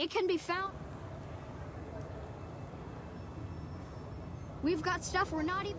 It can be found. We've got stuff we're not even...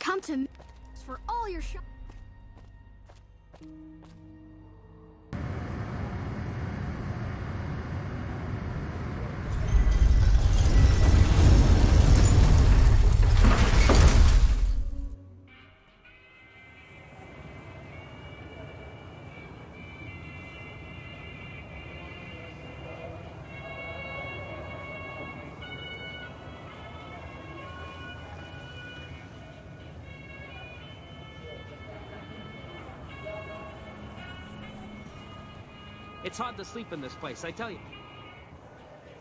Come to me for all your shots. It's hard to sleep in this place, I tell you. And when I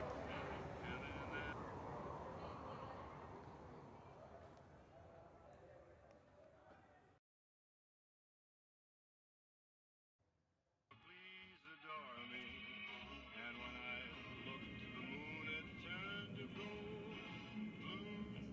looked to the moon, it turned to gold. Blue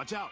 Watch out.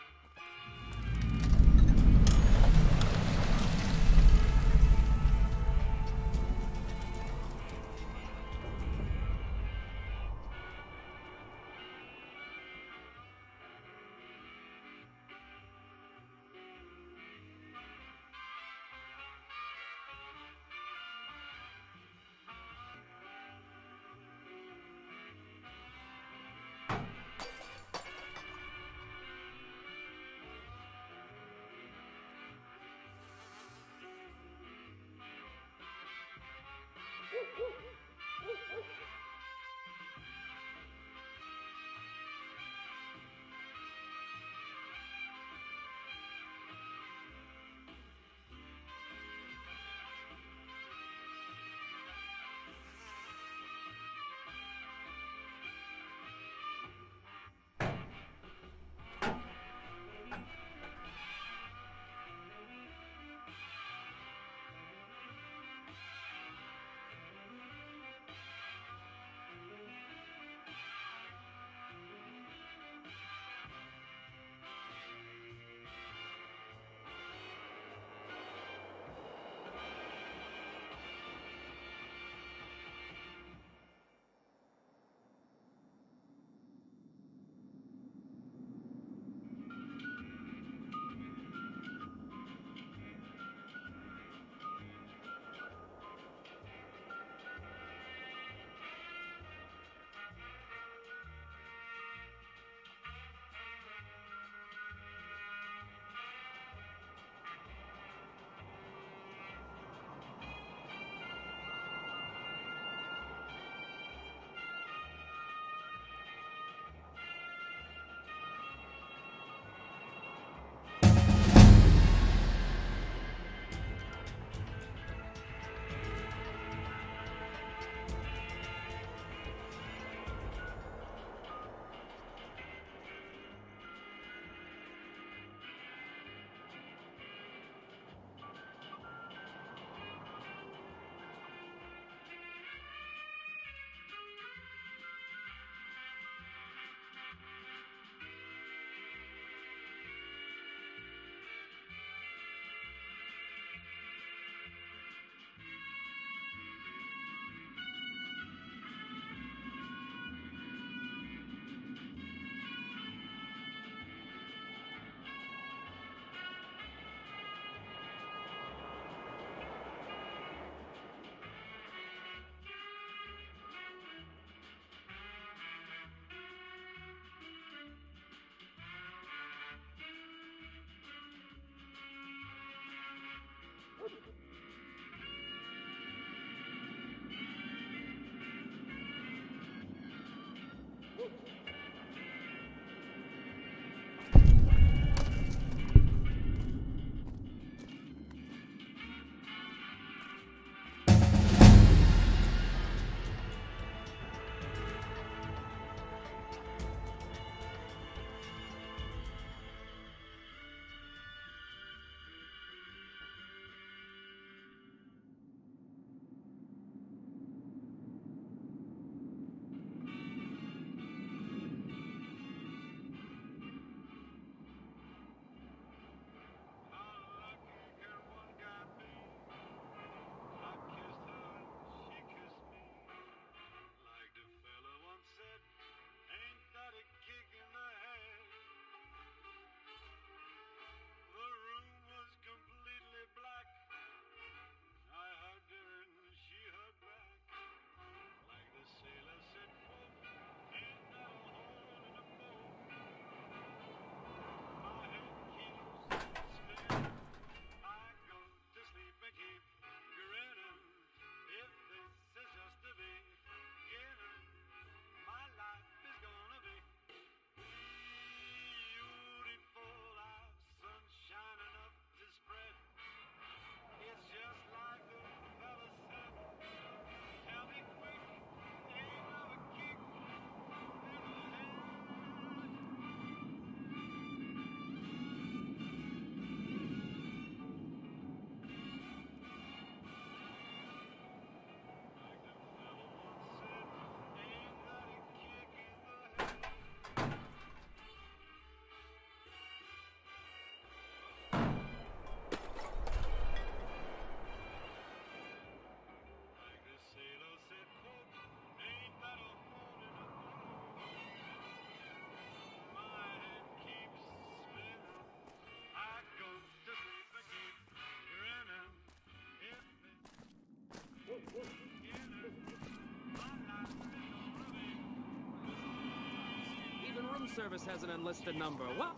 service has an unlisted number. What?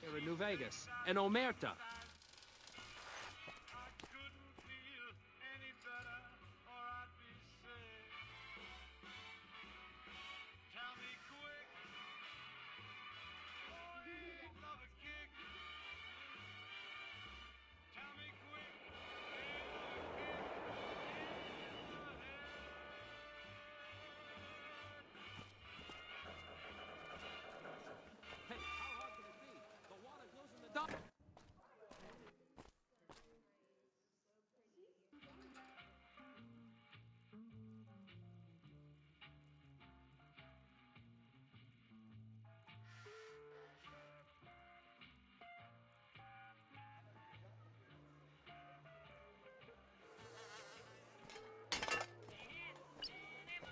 Here in New Vegas. And Omerta.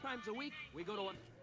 Times a week, we go to one.